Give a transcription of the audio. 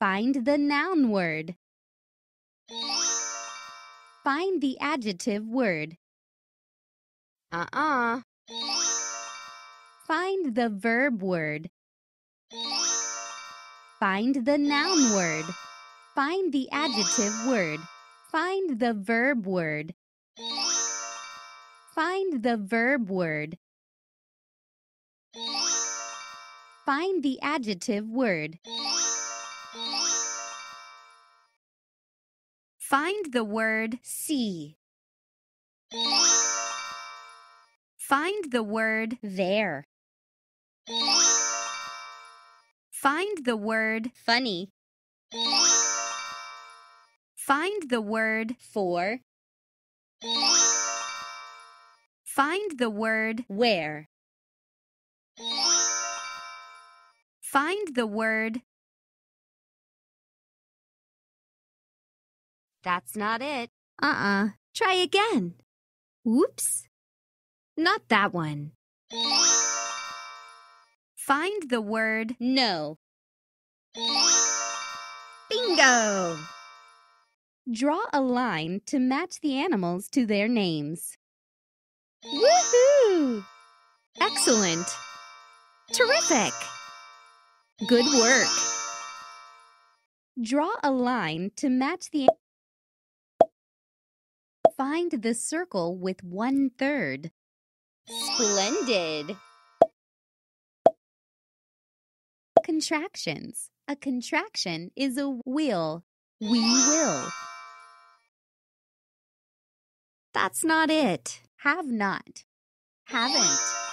Find the noun word. Find the adjective word. Find the verb word. Find the noun word. Find the adjective word. Find the verb word. Find the verb word. Find the adjective word. Find the word see. Find the word there. Find the word funny. Find the word for. Find the word where. Find the word. That's not it. Try again. Oops. Not that one. Find the word no. Bingo! Draw a line to match the animals to their names. Woohoo! Excellent! Terrific! Good work! Draw a line to match the... Find the circle with 1/3. Splendid! Contractions. A contraction is a will. We will. That's not it. Have not. Haven't.